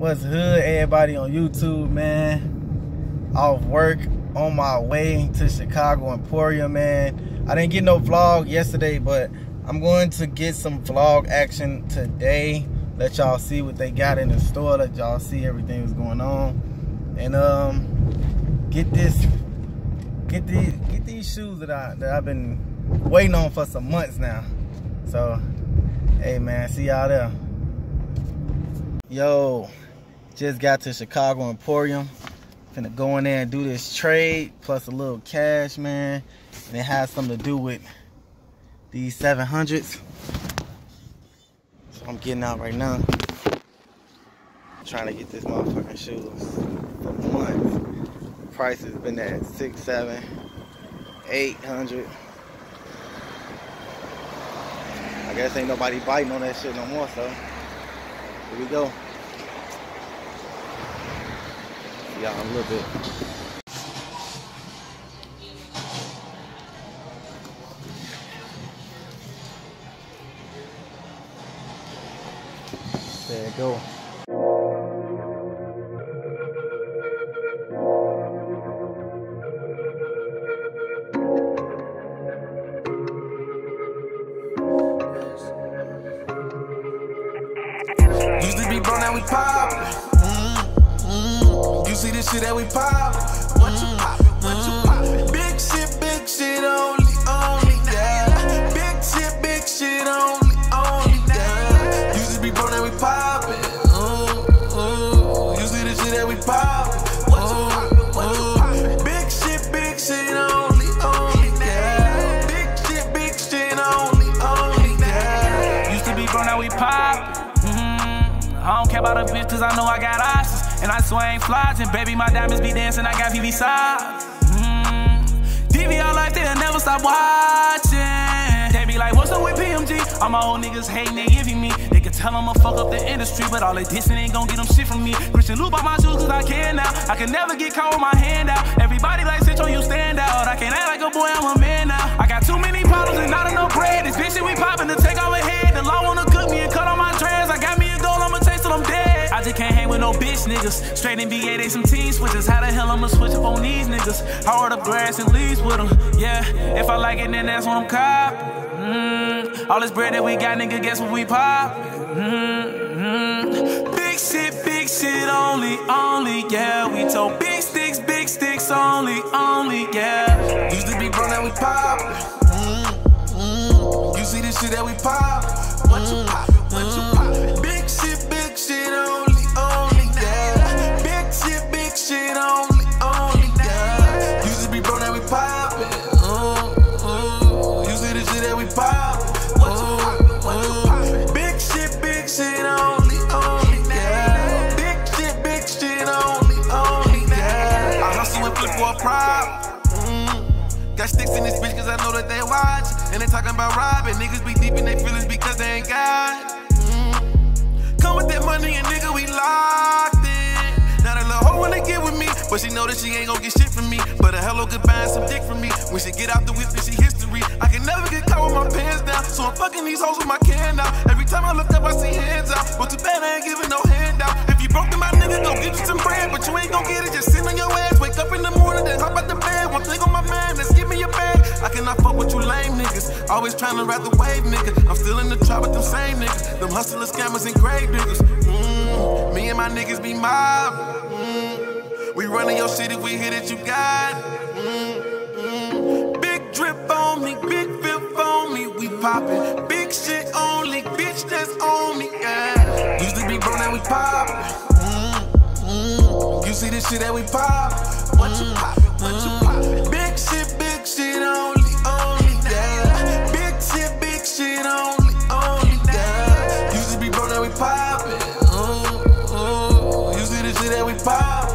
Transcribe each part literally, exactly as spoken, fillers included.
What's good, everybody on YouTube, man? Off work, on my way to Chicago Emporium, man. I didn't get no vlog yesterday, but I'm going to get some vlog action today. Let y'all see what they got in the store. Let y'all see everything that's going on. And um, get this, get these, get these shoes that I that I've been waiting on for some months now. So, hey man, see y'all there. Yo, just got to Chicago Emporium. Finna go in there and do this trade, plus a little cash, man. And it has something to do with these seven hundreds. So I'm getting out right now. I'm trying to get this motherfucking shoes for months. The price has been at six, seven, eight hundred. I guess ain't nobody biting on that shit no more, so. Here we go. Yeah, a little bit. There you go. Shit that we pop, what you pop, what you pop, big shit, big shit only, only yeah. Big shit, big shit only, only yeah. Usually be born that we pop it, ooh, ooh. Usually the shit that we pop, what you pop, what you pop, big shit, big shit only, only yeah. Big shit, big shit only, only yeah. Used to be born that we pop, mm-hmm. I don't care about a bitch 'cause I know I got options. And I swear I ain't flies, and baby, my diamonds be dancing, I got P V sides. Mm. D V R life, they'll never stop watching. They be like, what's up with P M G? All my old niggas hating, they giving me. They can tell I'ma fuck up the industry, but all they dissing ain't gon' get them shit from me. Christian Lou bought my shoes 'cause I can now. I can never get caught with my hand out. Everybody like, sit on you, stand out. I can't act like a boy, I'm a man now. I got too many problems and not enough bread. This bitch shit we poppin' to take our head. The law wanna cook me and cut on my trans. I got me a goal, I'ma chase till I'm dead. I just can't hang with no bitch niggas. Straight N B A, they some team switches. How the hell I'ma switch up on these niggas? Hard up grass and leaves with them. Yeah, if I like it, then that's what I'm cop. Mm. All this bread that we got, nigga, guess what we pop? Mm-hmm. Big shit, big shit only, only, yeah. We told big sticks, big sticks only, only, yeah. Used to be broke, now we pop. Mm-hmm. You see this shit that we pop? What you pop? What you pop? Mm-hmm. Big shit, big shit only. Shit only, only, yeah. Usually be broke, now we pop it. Ooh, ooh. Usually the shit that we pop. What you pop, what you pop. Big shit, big shit only, only, yeah. Big shit, big shit only, only, yeah. I hustle and flip for a prop. Mm. Got sticks in this bitch 'cause I know that they watch. And they talking about robbing. Niggas be deep in their feelings because they ain't got. Mm. Come with that money and nigga, we locked. Wanna get with me, but she know that she ain't gon' get shit from me. But a hello goodbye and some dick from me. When she get out the whip, and she history. I can never get caught with my pants down, so I'm fucking these hoes with my can out. Every time I look up, I see hands out, but too bad I ain't giving no handout. If you broke to my nigga, go get you some bread, but you ain't gon' get it. Just sit on your ass. Wake up in the morning, then hop out the bed. One thing on my mind, let's give me your bag. I cannot fuck with you lame niggas. Always trying to ride the wave, nigga. I'm still in the trap with them same niggas, them hustler scammers and grave diggers. Mm, me and my niggas be mob. We running your shit if we hit it, you got mm-mm. Big drip on me, big fifth on me, we poppin'. Big shit only, bitch, that's on me, yeah. Used to be broke, now we pop. Mm-mm. You see this shit that we pop. What you pop, what you pop. Big shit, big shit only, only, yeah. Big shit, big shit only, only, yeah. Used to be broke, now we poppin'. Ooh, ooh. You see this shit that we pop.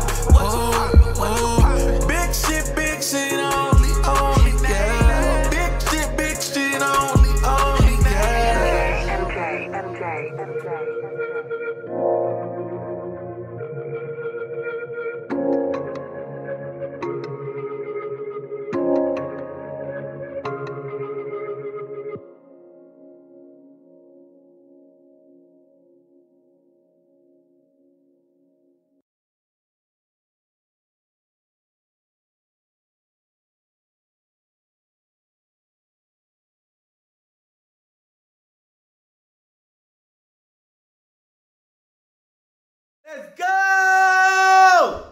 Let's go!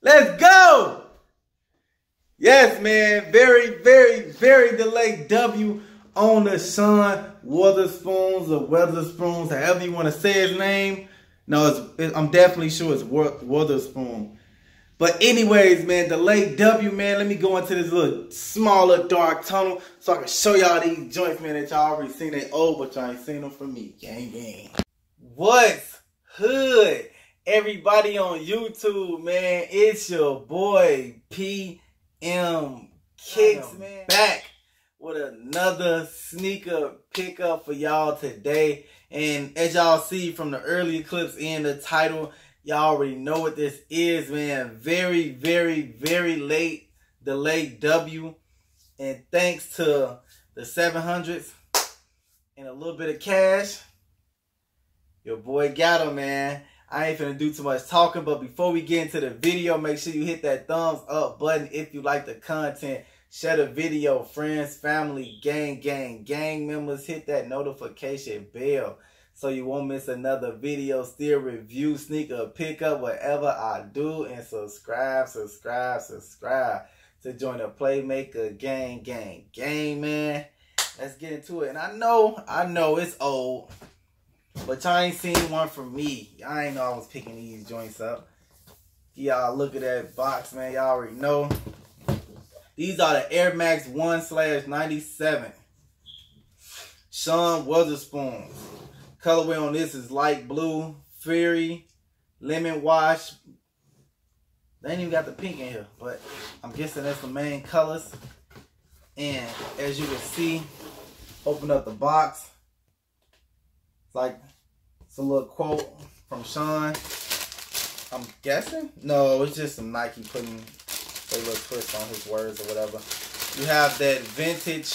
Let's go! Yes, man. Very, very, very delayed W on the Sean Wotherspoons or Weatherspoons, however you want to say his name. No, it's, it, I'm definitely sure it's Wotherspoon. But anyways, man, the late W, man, let me go into this little smaller dark tunnel so I can show y'all these joints, man, that y'all already seen. They old, but y'all ain't seen them from me. Gang, gang. What's hood? Everybody on YouTube, man, it's your boy P M Kicks, man. Back with another sneaker pickup for y'all today. And as y'all see from the earlier clips in the title, y'all already know what this is, man. Very, very, very late, the late W. And thanks to the seven hundreds and a little bit of cash, your boy got him, man. I ain't finna do too much talking, but before we get into the video, make sure you hit that thumbs up button if you like the content. Share the video, friends, family, gang, gang, gang members. Hit that notification bell so you won't miss another video, still review, sneaker, pickup, whatever I do. And subscribe, subscribe, subscribe to join the Playmaker Gang, gang, gang, man. Let's get into it. And I know, I know it's old, but y'all ain't seen one from me. Y'all ain't know I was picking these joints up. Y'all look at that box, man. Y'all already know. These are the Air Max One slash ninety-seven. Sean Wotherspoon. Colorway on this is light blue, fairy, lemon wash. They ain't even got the pink in here, but I'm guessing that's the main colors. And as you can see, open up the box. It's like it's a little quote from Sean. I'm guessing. No, it's just some Nike putting a little twist on his words or whatever. You have that vintage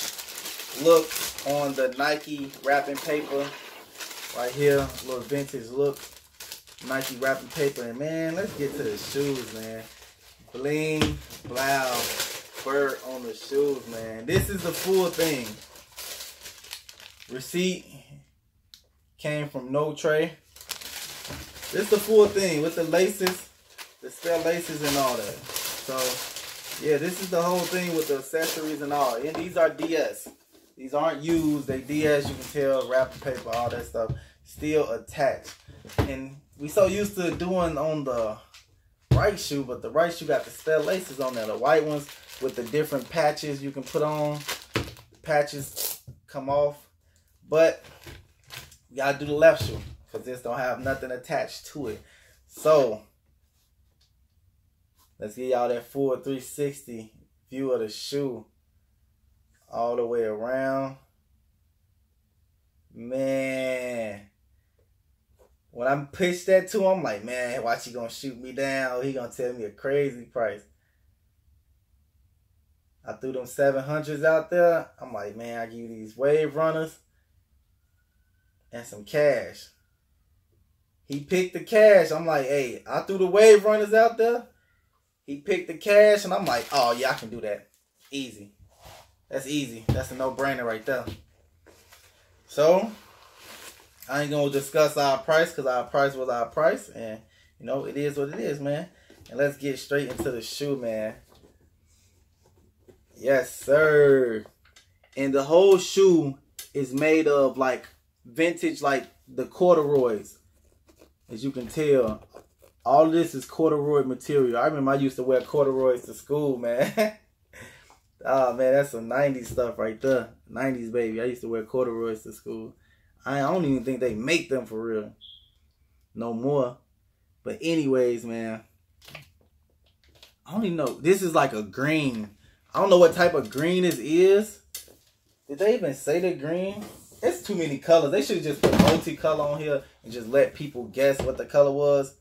look on the Nike wrapping paper. Right here, a little vintage look, Nike wrapping paper. And man, let's get to the shoes, man. Bling, blow, bird on the shoes, man. This is the full thing. Receipt came from No Tray. This is the full thing with the laces, the spare laces and all that. So yeah, this is the whole thing with the accessories and all. And these are D S. These aren't used, they D S, you can tell, wrapping paper, all that stuff, still attached. And we so used to doing on the right shoe, but the right shoe got the spare laces on there. The white ones with the different patches you can put on. Patches come off, but you gotta do the left shoe because this don't have nothing attached to it. So let's get y'all that full three sixty view of the shoe. All the way around. Man. When I pitched that to him, I'm like, man, watch he gonna shoot me down. He gonna tell me a crazy price. I threw them seven hundreds out there. I'm like, man, I give you these Wave Runners and some cash. He picked the cash. I'm like, hey, I threw the Wave Runners out there. He picked the cash, and I'm like, oh, yeah, I can do that. Easy. That's easy. That's a no-brainer right there. So, I ain't going to discuss our price because our price was our price. And, you know, it is what it is, man. And let's get straight into the shoe, man. Yes, sir. And the whole shoe is made of, like, vintage, like, the corduroys. As you can tell, all this is corduroy material. I remember I used to wear corduroys to school, man. Oh man, that's some nineties stuff right there. nineties baby. I used to wear corduroys to school. I don't even think they make them for real. No more. But anyways, man. I don't even know. This is like a green. I don't know what type of green this is. Did they even say the green? It's too many colors. They should just put multicolor on here and just let people guess what the color was.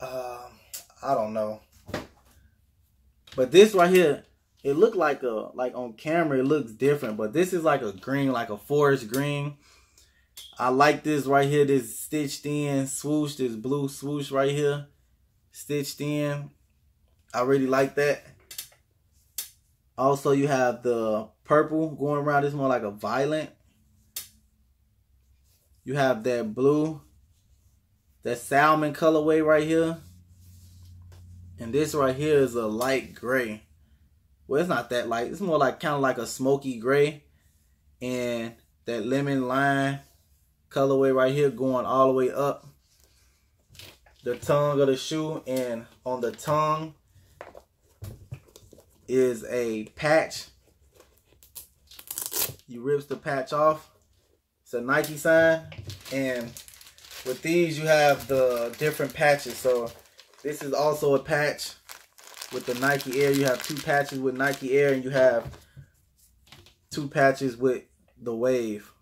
Uh, I don't know. But this right here, it looked like a, like on camera, it looks different. But this is like a green, like a forest green. I like this right here, this stitched in swoosh, this blue swoosh right here. Stitched in. I really like that. Also, you have the purple going around. It's more like a violet. You have that blue, that salmon colorway right here. And this right here is a light gray. Well, it's not that light. It's more like kind of like a smoky gray. And that lemon lime colorway right here going all the way up the tongue of the shoe. And on the tongue is a patch. You rips the patch off. It's a Nike sign. And with these you have the different patches. So this is also a patch with the Nike Air. You have two patches with Nike Air, and you have two patches with the Wave.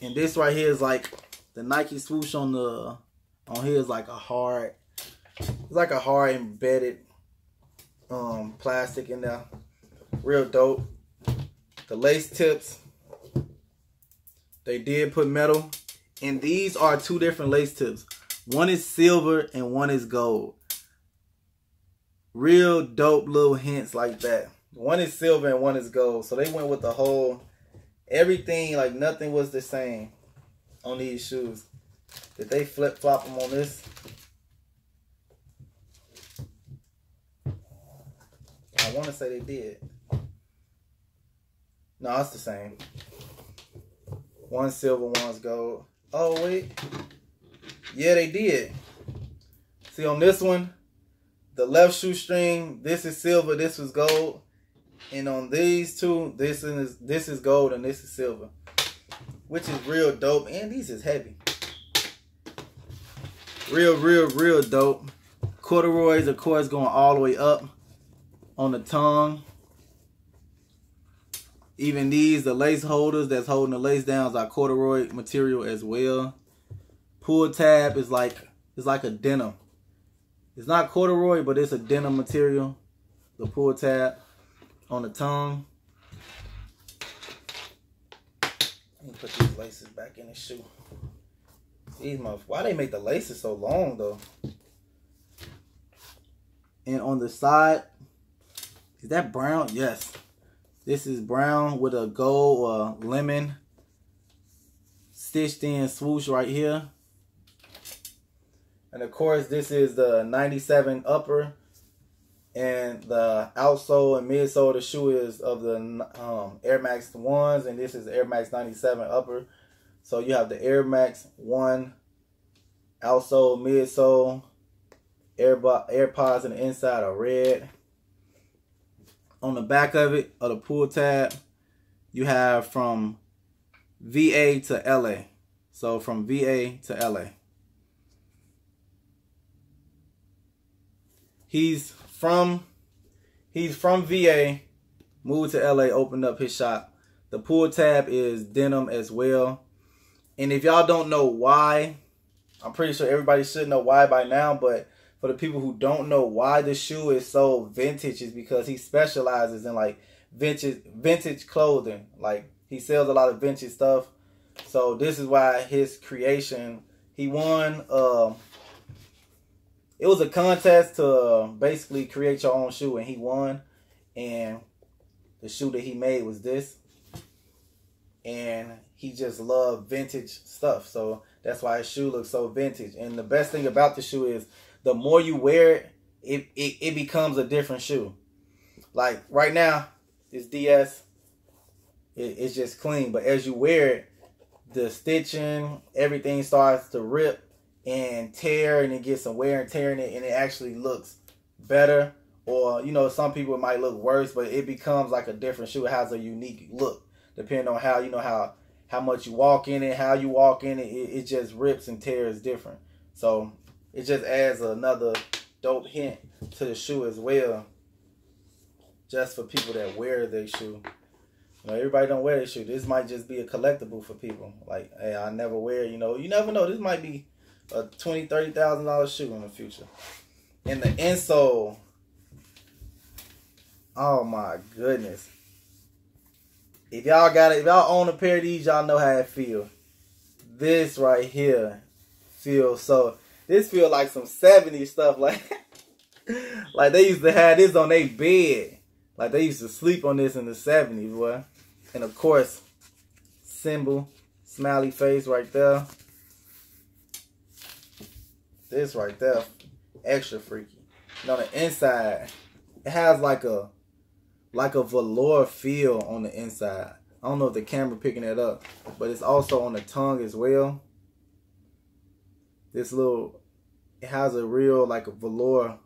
And this right here is like the Nike swoosh on the on here is like a hard, it's like a hard embedded um plastic in there. Real dope. The lace tips, they did put metal. And these are two different lace tips. One is silver and one is gold. Real dope little hints like that. One is silver and one is gold. So they went with the whole, everything, like nothing was the same on these shoes. Did they flip flop them on this? I want to say they did. No, it's the same. One silver, one's gold. Oh, wait. Yeah, they did. See, on this one, the left shoestring, this is silver, this was gold. And on these two, this is this is gold and this is silver, which is real dope. And these is heavy. Real, real, real dope. Corduroys, of course, going all the way up on the tongue. Even these, the lace holders that's holding the lace downs are corduroy material as well. Pull tab is like, it's like a denim. It's not corduroy, but it's a denim material. The pull tab on the tongue. Let me put these laces back in the shoe. These motherfuckers, why they make the laces so long though? And on the side, is that brown? Yes. This is brown with a gold or uh, lemon stitched in swoosh right here. And of course, this is the ninety-seven upper, and the outsole and midsole of the shoe is of the um, Air Max Ones, and this is Air Max ninety-seven upper. So you have the Air Max One outsole, midsole, Air AirPods on the inside are red. On the back of it, of the pull tab, you have from V A to L A. So from V A to L A. He's from he's from V A, moved to L A, opened up his shop. The pull tab is denim as well. And if y'all don't know why, I'm pretty sure everybody should know why by now, but for the people who don't know why the shoe is so vintage, is because he specializes in like vintage vintage clothing. Like he sells a lot of vintage stuff. So this is why his creation, he won, uh, it was a contest to basically create your own shoe, and he won. And the shoe that he made was this. And he just loved vintage stuff. So that's why his shoe looks so vintage. And the best thing about the shoe is, the more you wear it, it, it, it becomes a different shoe. Like right now, it's D S. It, it's just clean. But as you wear it, the stitching, everything starts to rip and tear, and it gets some wear and tear in it, and it actually looks better. Or, you know, some people it might look worse, but it becomes like a different shoe. It has a unique look, depending on how, you know, how, how much you walk in it, how you walk in it. It, it just rips and tears different. So it just adds another dope hint to the shoe as well. Just for people that wear their shoe. You know, everybody don't wear their shoe. This might just be a collectible for people. Like, hey, I never wear, you know. You never know. This might be a twenty thousand dollars, thirty thousand dollars shoe in the future. And the insole. Oh, my goodness. If y'all got it, if y'all own a pair of these, y'all know how it feels. This right here feels so... This feel like some seventies stuff, like like they used to have this on their bed. Like they used to sleep on this in the seventies, boy. And of course, symbol, smiley face right there. This right there, extra freaky. And on the inside, it has like a like a velour feel on the inside. I don't know if the camera picking that up, but it's also on the tongue as well. This little, it has a real like a velour,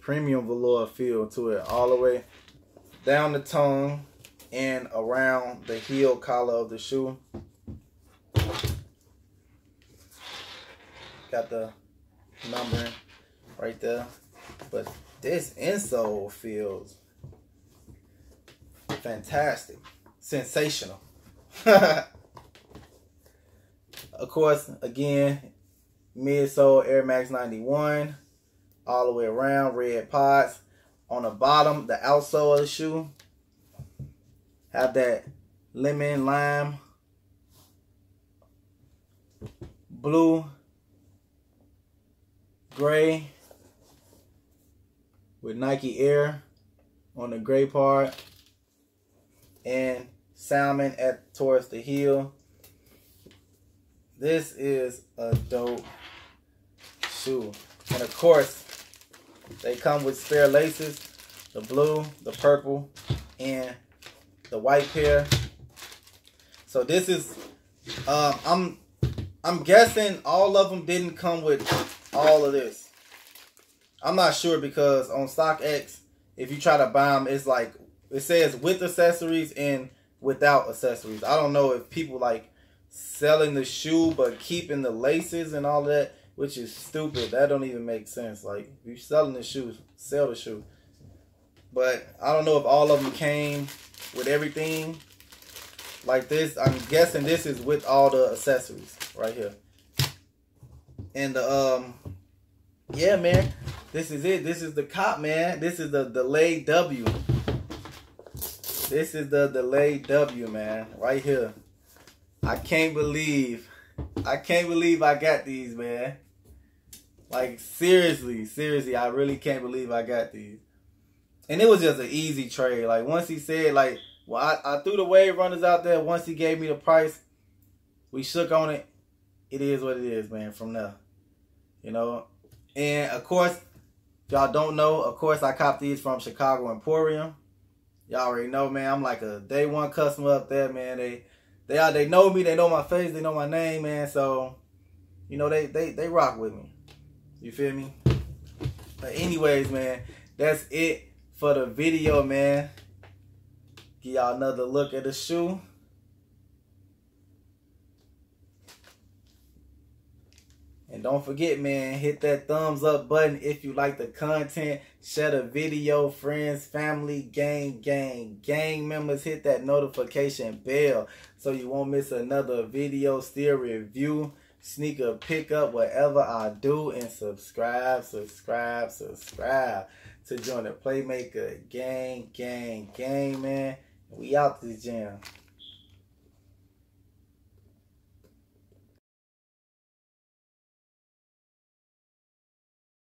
premium velour feel to it all the way down the tongue and around the heel collar of the shoe. Got the numbering right there. But this insole feels fantastic. Sensational. Of course, again, midsole Air Max ninety-one. All the way around, red pods. On the bottom, the outsole of the shoe. Have that lemon, lime, blue, gray with Nike Air on the gray part and salmon at towards the heel. This is a dope shoe. And of course, they come with spare laces, the blue, the purple, and the white pair. So this is, uh, I'm, I'm guessing all of them didn't come with all of this. I'm not sure because on StockX, if you try to buy them, it's like, it says with accessories and without accessories. I don't know if people like selling the shoe but keeping the laces and all that, which is stupid. That don't even make sense. Like, if you're selling the shoe, sell the shoe. But I don't know if all of them came with everything like this. I'm guessing this is with all the accessories right here. And um yeah, man, this is it. This is the cop, man. This is the delayed W. This is the delayed W, man, right here. I can't believe I can't believe I got these, man. Like, seriously, seriously, I really can't believe I got these. And it was just an easy trade. Like, once he said, like, well, I, I threw the Wave Runners out there. Once he gave me the price, we shook on it. It is what it is, man, from there. You know? And, of course, y'all don't know, of course, I copped these from Chicago Emporium. Y'all already know, man. I'm like a day one customer up there, man. They... They, they know me, they know my face, they know my name, man. So, you know, they, they, they rock with me. You feel me? But anyways, man, that's it for the video, man. Give y'all another look at the shoe. And don't forget, man, hit that thumbs up button if you like the content. Share the video, friends, family, gang, gang, gang members. Hit that notification bell so you won't miss another video, still review, sneaker pickup, whatever I do. And subscribe, subscribe, subscribe to join the Playmaker gang, gang, gang, man. We out this jam.